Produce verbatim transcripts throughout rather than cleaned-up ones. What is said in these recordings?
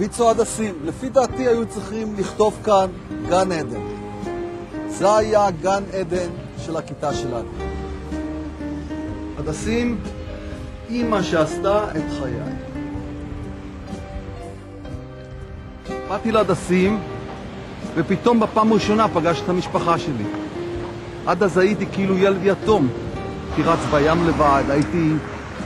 ויצו הדסים, לפי דעתי היו צריכים לכתוב כאן גן עדן. זה היה גן עדן של הכיתה שלנו. הדסים, אמא שעשתה את חיי. באתי להדסים, ופתאום בפעם ראשונה פגשת את המשפחה שלי. עד אז הייתי כאילו ילד יתום, כי רץ בים לבד, הייתי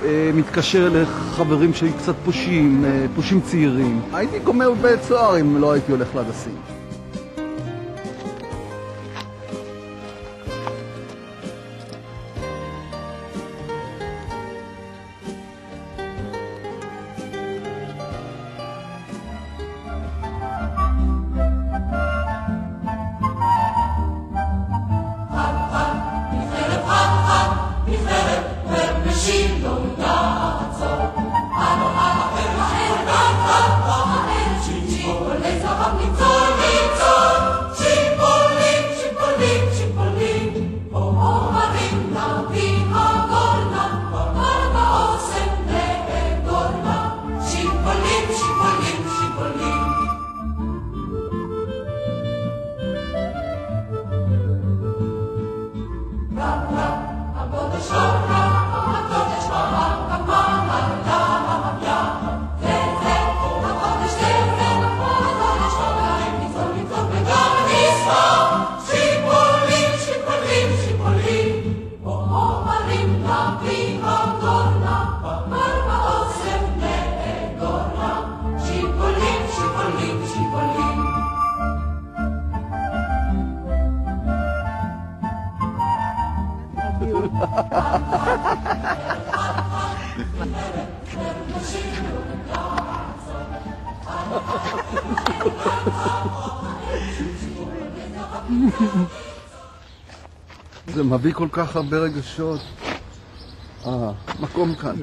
אה, מתקשר לחברים שלי קצת פושים, אה, פושים צעירים. הייתי גומר בבית סוהר אם לא הייתי הולך להדסים. זה מביא כל כך הרבה רגשות. אה, מקום כאן.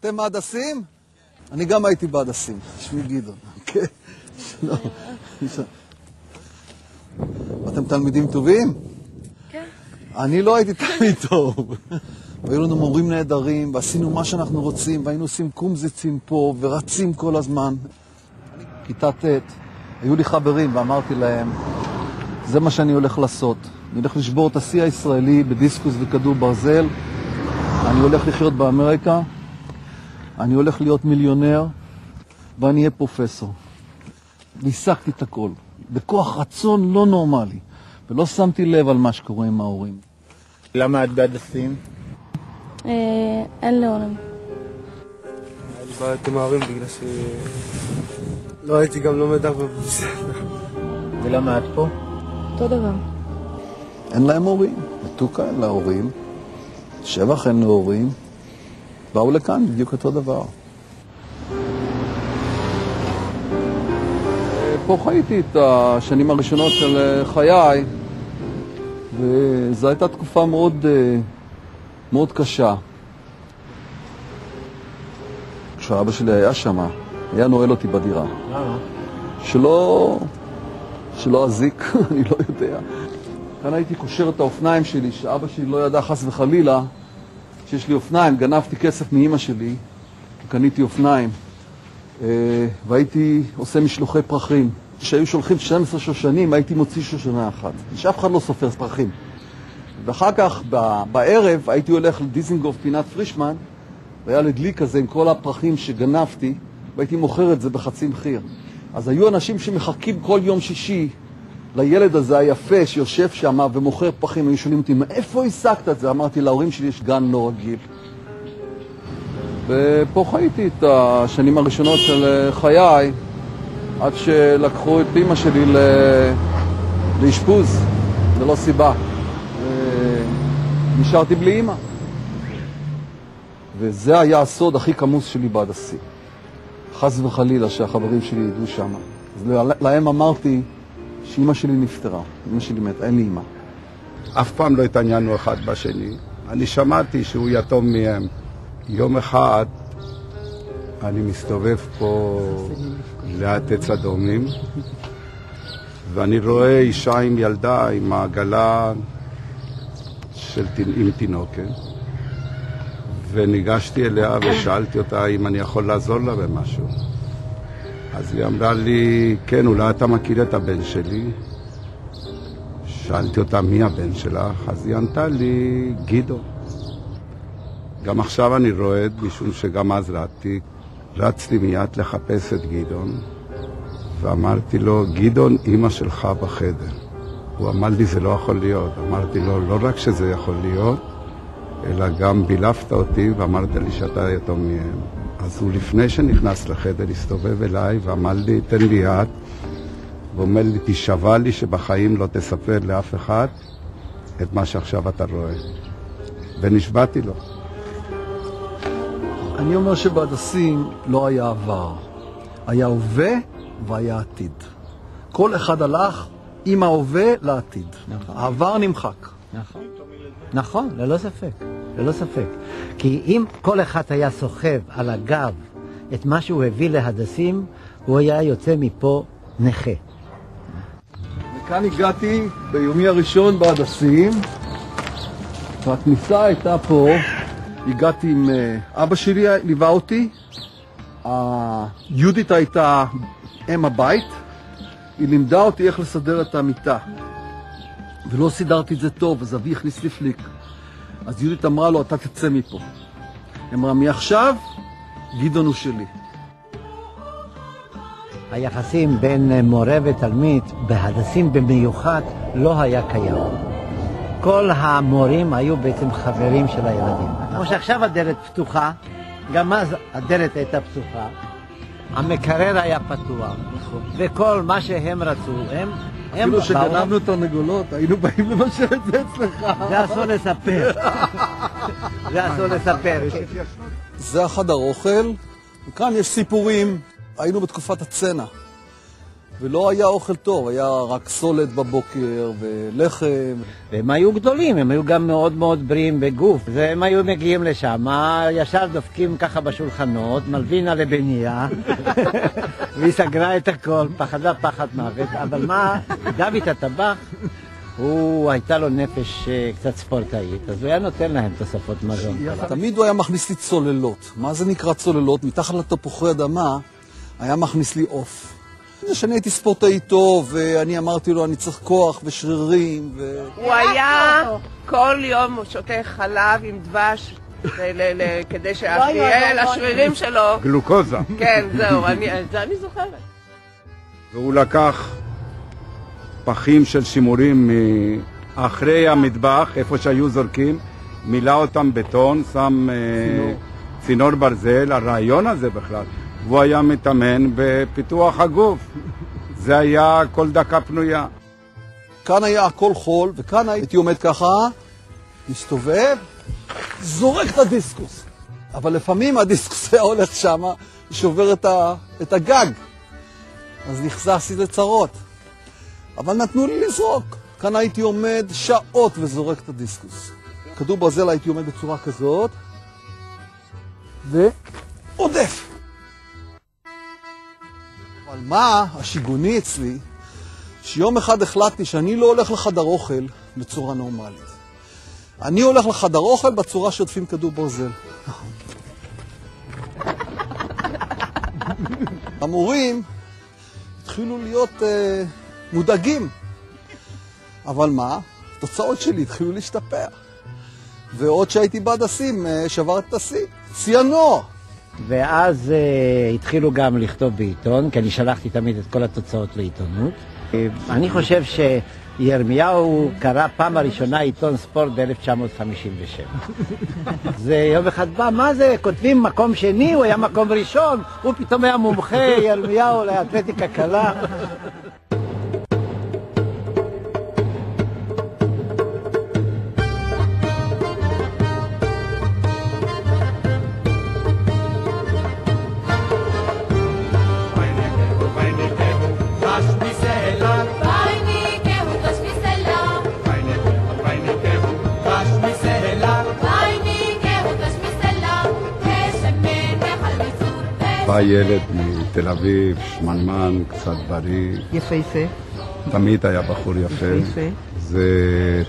אתם הדסים? אני גם הייתי בהדסים. שמי גדעון. אוקיי? שלום. אתם תלמידים טובים? כן. אני לא הייתי תלמיד טוב. והיו לנו מורים נהדרים, ועשינו מה שאנחנו רוצים, והיינו עושים קומזיצים פה, ורצים כל הזמן. כיתה ט', היו לי חברים, ואמרתי להם, זה מה שאני הולך לעשות. אני הולך לשבור את השיא הישראלי בדיסקוס וכדור ברזל. אני הולך לחיות באמריקה. אני הולך להיות מיליונר, ואני אהיה פרופסור. ניסקתי את הכל, בכוח רצון לא נורמלי, ולא שמתי לב על מה שקורה עם ההורים. למה את בהדסים? אין לי הורים. הייתי בעייתי מההורים בגלל ש... לא הייתי גם לומד הרבה בסדר. ולמה את פה? אותו דבר. אין להם הורים. מתוקה אין לה הורים, שבח אין לה הורים, באו לכאן בדיוק אותו דבר. פה חייתי את השנים הראשונות של חיי, וזו הייתה תקופה מאוד, מאוד קשה. כשאבא שלי היה שם, היה נועל אותי בדירה. שלא, שלא הזיק, אני לא יודע. כאן הייתי קושר את האופניים שלי, שאבא שלי לא ידע חס וחלילה, שיש לי אופניים, גנבתי כסף מאמא שלי, קניתי אופניים, והייתי עושה משלוחי פרחים. כשהיו שולחים שתים עשרה שושנים, הייתי מוציא שושנה אחת. שאף אחד לא סופר פרחים. ואחר כך, בערב, הייתי הולך לדיזינגוף פינת פרישמן, והיה לדלי כזה עם כל הפרחים שגנבתי, והייתי מוכר את זה בחצי מחיר. אז היו אנשים שמחכים כל יום שישי לילד הזה היפה שיושב שם ומוכר פחים, היו שואלים אותי, מאיפה הסקת את זה? אמרתי, להורים שלי יש גן לא רגיל. ופה חייתי את השנים הראשונות של חיי, עד שלקחו את אמא שלי לאשפוז, ללא סיבה. נשארתי בלי אמא. וזה היה הסוד הכי כמוס שלי בהדסים. חס וחלילה שהחברים שלי ידעו שם. אז להם אמרתי שאמא שלי נפטרה, אמא שלי מת, אין לי אמא. אף פעם לא התעניינו אחד בשני. אני שמעתי שהוא יתום מהם. יום אחד אני מסתובב פה ליד עץ הדומים, ואני רואה אישה עם ילדה, עם העגלה של, עם תינוקת, וניגשתי אליה ושאלתי אותה אם אני יכול לעזור לה במשהו. אז היא אמרה לי, כן, אולי אתה מכיר את הבן שלי? שאלתי אותה, מי הבן שלך? אז היא ענתה לי, גידו. גם עכשיו אני רועד, משום שגם אז רעדתי. רצתי מיד לחפש את גדעון, ואמרתי לו, גדעון, אמא שלך בחדר. הוא אמר לי, זה לא יכול להיות. אמרתי לו, לא רק שזה יכול להיות, אלא גם בילפת אותי ואמרת לי שאתה יתום מהם. אז הוא לפני שנכנס לחדר, הסתובב אליי ואמר לי, תן לי יד, ואומר לי, תשבע לי שבחיים לא תספר לאף אחד את מה שעכשיו אתה רואה. ונשבעתי לו. אני אומר שבהדסים לא היה עבר, היה הווה והיה עתיד. כל אחד הלך עם ההווה לעתיד. נכון. העבר נמחק. נכון, נכון, ללא ספק, ללא ספק. כי אם כל אחד היה סוחב על הגב את מה שהוא הביא להדסים, הוא היה יוצא מפה נכה. וכאן הגעתי ביומי הראשון בהדסים, והכניסה הייתה פה. הגעתי עם אבא שלי, ליווה אותי. יהודית הייתה אם הבית. היא לימדה אותי איך לסדר את המיטה. ולא סידרתי את זה טוב, אז אבי הכניס לי פליק. אז יהודית אמרה לו, אתה תצא מפה. היא אמרה, מעכשיו, גדעון הוא שלי. היחסים בין מורה ותלמיד, בהדסים במיוחד, לא היה קיים. כל המורים היו בעצם חברים של הילדים. כמו שעכשיו הדלת פתוחה, גם אז הדלת הייתה פתוחה, המקרר היה פתוח, וכל מה שהם רצו, הם... אפילו שגנבנו את הנגולות, היינו באים למשל את זה אצלך. זה אסור לספר. זה אסור לספר. זה החדר אוכל, וכאן יש סיפורים. היינו בתקופת הצנע, ולא היה אוכל טוב, היה רק סולת בבוקר ולחם. והם היו גדולים, הם היו גם מאוד מאוד בריאים בגוף. והם היו מגיעים לשם, ישר דופקים ככה בשולחנות, מלבינה לבניה, והיא סגרה את הכל, פחדה פחד מוות. אבל מה, דוד הטבח, הוא הייתה לו נפש קצת ספורטאית, אז הוא היה נותן להם תוספות מזון. תמיד הוא היה מכניס לי צוללות. מה זה נקרא צוללות? מתחת לתפוחי אדמה היה מכניס לי עוף. שאני הייתי ספורטאי טוב, ואני אמרתי לו, אני צריך כוח ושרירים. הוא היה כל יום שותה חלב עם דבש, כדי שיהיה לשרירים שלו. גלוקוזה. כן, זהו, זה אני זוכרת. והוא לקח פחים של שימורים מאחרי המטבח, איפה שהיו זורקים, מילא אותם בטון, שם צינור ברזל, הרעיון הזה בכלל. והוא היה מתאמן בפיתוח הגוף. זה היה כל דקה פנויה. כאן היה הכל חול, וכאן הייתי עומד ככה, מסתובב, זורק את הדיסקוס. אבל לפעמים הדיסקוס היה הולך שם, שובר את, ה, את הגג. אז נחשפתי לצרות. אבל נתנו לי לזרוק. כאן הייתי עומד שעות וזורק את הדיסקוס. כדור ברזל הייתי עומד בצורה כזאת, ועודף. אבל מה השיגוני אצלי, שיום אחד החלטתי שאני לא הולך לחדר אוכל בצורה נורמלית. אני הולך לחדר אוכל בצורה שעודפים כדור ברזל. המורים התחילו להיות uh, מודאגים. אבל מה? התוצאות שלי התחילו להשתפר. ועוד שהייתי בהדסים, uh, שברתי את השיא. ציינור! ואז uh, התחילו גם לכתוב בעיתון, כי אני שלחתי תמיד את כל התוצאות לעיתונות. אני חושב ירמיהו קרא פעם הראשונה עיתון ספורט ב-אלף תשע מאות חמישים ושבע. זה יום אחד בא, מה זה? כותבים מקום שני, הוא היה מקום ראשון, הוא פתאום היה מומחה, ירמיהו, לאתלטיקה קלה. בא ילד מתל אביב, שמנמן, קצת בריא. יפהפה. תמיד היה בחור יפה. יפהפה. זה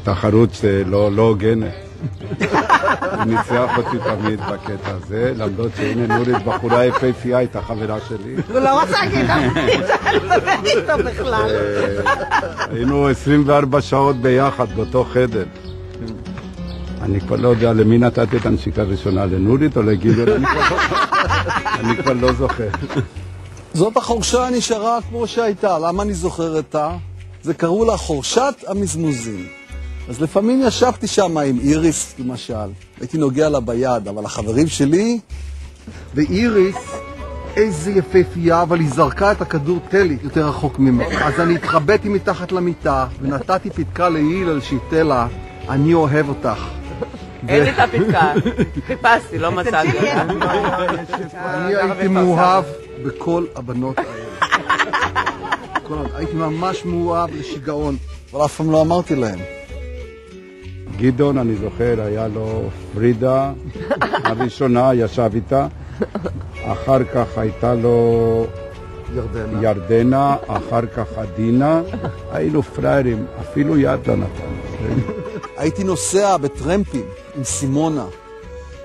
תחרות שלא הוגנת. הוא ניצח אותי תמיד בקטע הזה, למדות שהנה נורית בחורה יפהפייה, הייתה חברה שלי. הוא לא רוצה להגיד, אני מדבר איתו בכלל. היינו עשרים וארבע שעות ביחד באותו חדר. אני כבר לא יודע למי נתתי את הנשיקה הראשונה, לנורית או לגידון? אני כבר לא זוכר. זאת החורשה נשארה כמו שהייתה, למה אני זוכר את ה? זה קראו לה חורשת המזמוזים. אז לפעמים ישבתי שם עם איריס, למשל. הייתי נוגע לה ביד, אבל החברים שלי... ואיריס, איזה יפהפייה, אבל היא זרקה את הכדור טלי יותר רחוק ממך. אז אני התחבאתי מתחת למיטה, ונתתי פתקה להילל שייתה לה, אני אוהב אותך. אין לי את הפתקה, חיפשתי, לא מצאתי אותה. אני הייתי מאוהב בכל הבנות האלה. הייתי ממש מאוהב לשיגעון, אבל אף פעם לא אמרתי להם. גדעון, אני זוכר, היה לו פרידה הראשונה, ישב איתה. אחר כך הייתה לו... ירדנה. ירדנה, אחר כך עדינה. היינו פריירים, אפילו יד לא נתנו. הייתי נוסע בטרמפים עם סימונה.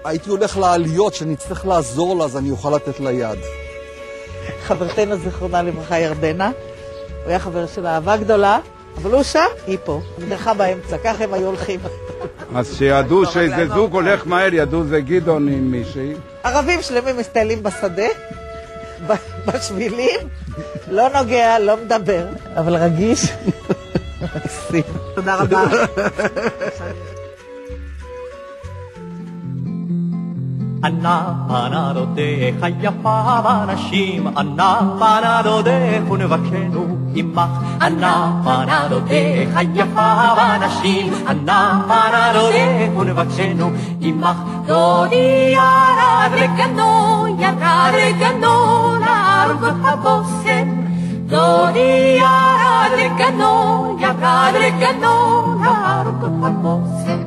הייתי הולך לעליות שאני אצטרך לעזור לה, אז אני אוכל לתת לה יד. חברתנו זיכרונה לברכה ירדנה, הוא היה חבר של אהבה גדולה, אבל הוא שם, היא פה. נדרכה באמצע, כך הם היו הולכים. אז שידעו שאיזה זוג הולך מהר, ידעו זה גדעון עם מישהי. ערבים שלמים מסתיילים בשדה, בשבילים, לא נוגע, לא מדבר, אבל רגיש. תודה רבה. אנא דודך היפה בנשים, אנא דודך ונבקשנו עמך, אנא דודך היפה בנשים, אנא דודך ונבקשנו עמך. דודי ירד רגנו, ירד רגנו לארוך הבוסם, דודי ירד רגנו, ירד רגנו לארוך הבוסם.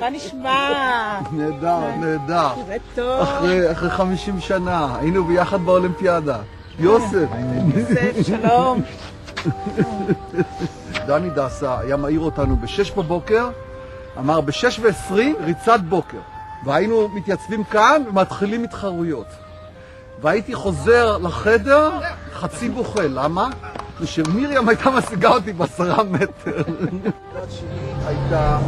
מה נשמע? נהדר, נהדר. זה טוב. אחרי חמישים שנה, היינו ביחד באולימפיאדה. יוסף. יוסף, שלום. דני דסה היה מעיר אותנו בשש בבוקר, אמר בשש ועשרים ריצת בוקר. והיינו מתייצבים כאן ומתחילים התחרויות. והייתי חוזר לחדר חצי בוכה, למה? ושמיריאם הייתה משיגה אותי בעשרה מטר. הייתה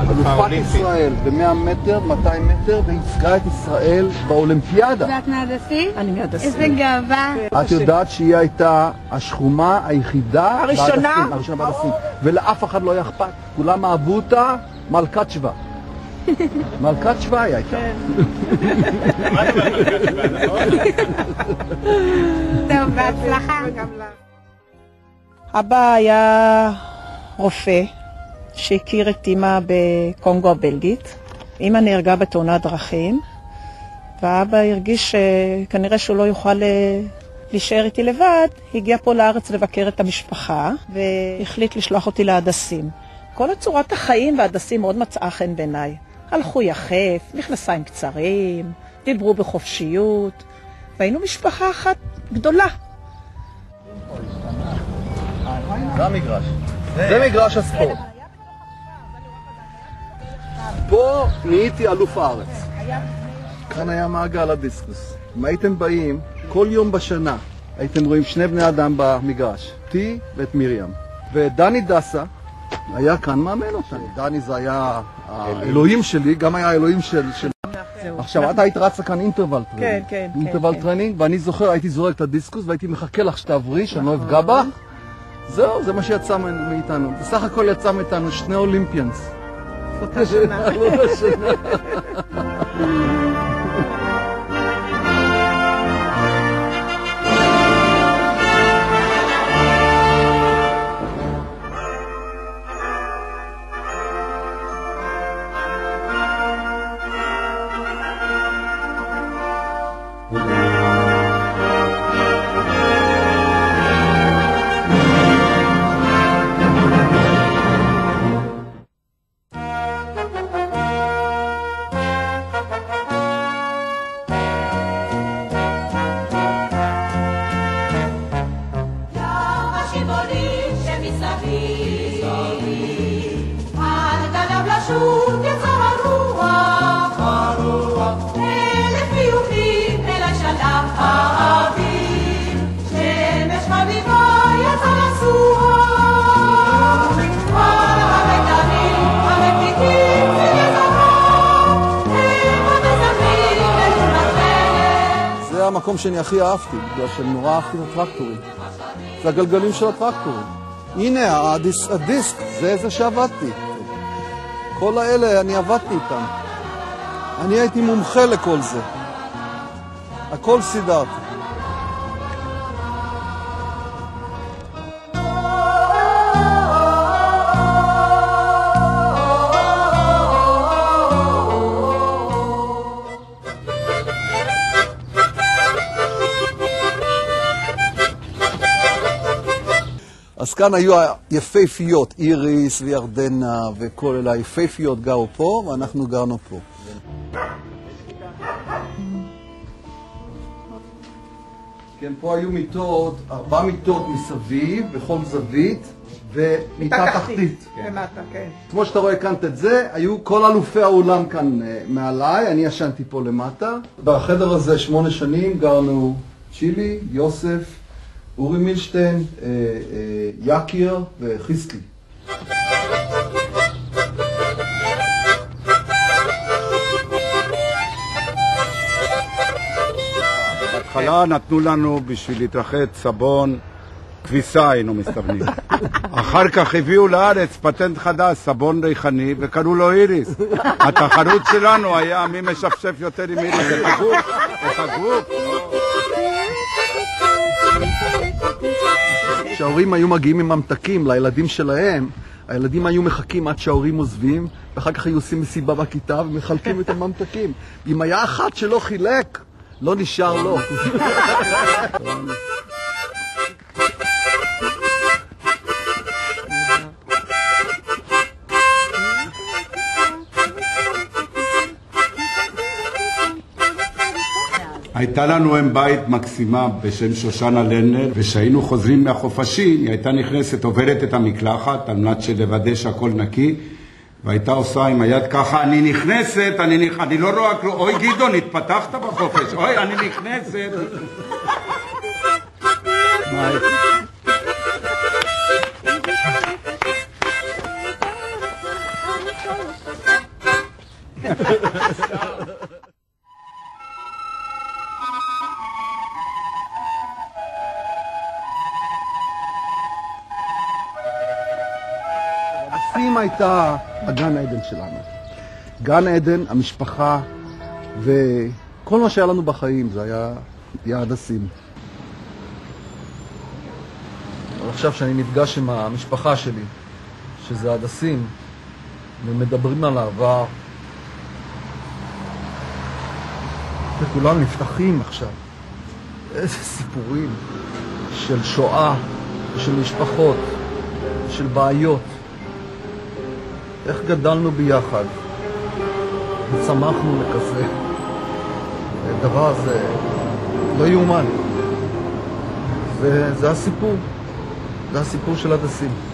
אלופת ישראל ב-מאה מטר, מאתיים מטר, והצגה את ישראל באולימפיאדה. ואת מהדסי? אני מהדסי. איזה גאווה. את יודעת שהיא הייתה השחומה היחידה הראשונה בהדסים, ולאף אחד לא היה אכפת. כולם אהבו אותה, מלכת שווה. מלכת שווה היא הייתה. טוב, בהצלחה. אבא היה רופא שהכיר את אמא בקונגו הבלגית. אמא נהרגה בתאונת דרכים, ואבא הרגיש שכנראה שהוא לא יוכל להישאר איתי לבד. הגיע פה לארץ לבקר את המשפחה, והחליט לשלוח אותי להדסים. כל הצורת החיים וההדסים מאוד מצאה חן בעיניי. הלכו יחף, מכנסיים קצרים, דיברו בחופשיות, והיינו משפחה אחת גדולה. זה המגרש. זה מגרש הספורט. פה נהייתי אלוף הארץ. כאן היה מעגל הדיסקוס. אם הייתם באים, כל יום בשנה הייתם רואים שני בני אדם במגרש, אותי ואת מרים. ודני דסה היה כאן מאמן אותנו. דני זה היה האלוהים שלי, גם היה האלוהים של... עכשיו, את היית רצה כאן אינטרוול טרנינג. כן, כן. אינטרוול טרנינג, ואני זוכר, הייתי זורק את הדיסקוס והייתי מחכה לך שתעברי, שאני לא אפגע בך. זהו, זה מה שיצא מאיתנו. בסך הכל יצא מאיתנו שני אולימפיאנס. אותה שנה. אותה שנה. המקום שאני הכי אהבתי, בגלל שאני נורא אהבתי את הטרקטורים. זה הגלגלים של הטרקטורים. הנה, הדיס, הדיסק, זה זה שעבדתי. כל האלה אני עבדתי איתם. אני הייתי מומחה לכל זה. הכל סידרתי. אז כאן היו היפהפיות, איריס וירדנה וכל אלה, היפהפיות גרו פה ואנחנו גרנו פה. כן, פה היו מיטות, ארבע מיטות מסביב, בכל זווית, ומיטה תחתית. למטה, כן. כמו שאתה רואה כאן את זה, היו כל אלופי העולם כאן מעליי, אני ישנתי פה למטה. בחדר הזה שמונה שנים גרנו צ'ילי, יוסף, אורי מילשטיין, אה, אה, יקיר וחיסלי. בהתחלה נתנו לנו בשביל להתרחץ סבון, כביסה היינו מסתבנים. אחר כך הביאו לארץ פטנט חדש, סבון ריחני, וקראו לו איריס. התחרות שלנו היה מי משפשף יותר עם איריס. זה חגור, זה חגור. כשההורים היו מגיעים עם ממתקים לילדים שלהם, הילדים היו מחכים עד שההורים עוזבים, ואחר כך היו עושים מסיבה בכיתה ומחלקים את הממתקים. אם היה אחת שלא חילק, לא נשאר לו. הייתה לנו אם בית מקסימה בשם שושנה לרנר, ושהיינו חוזרים מהחופשים, היא הייתה נכנסת, עוברת את המקלחת על מנת שלוודא שהכל נקי, והייתה עושה עם היד ככה, אני נכנסת, אני, נכ... אני לא רואה כלום, אוי גדעון, התפתחת בחופש, אוי, אני נכנסת. הייתה הגן העדן שלנו. גן העדן, המשפחה, וכל מה שהיה לנו בחיים זה היה יעדסים. אבל עכשיו שאני נפגש עם המשפחה שלי, שזה יעדסים, ומדברים על העבר, וכולם נפתחים עכשיו. איזה סיפורים של שואה, של משפחות, של בעיות. איך גדלנו ביחד, וצמחנו לכזה, הדבר הזה לא יאומן, וזה הסיפור, זה הסיפור של הדסים.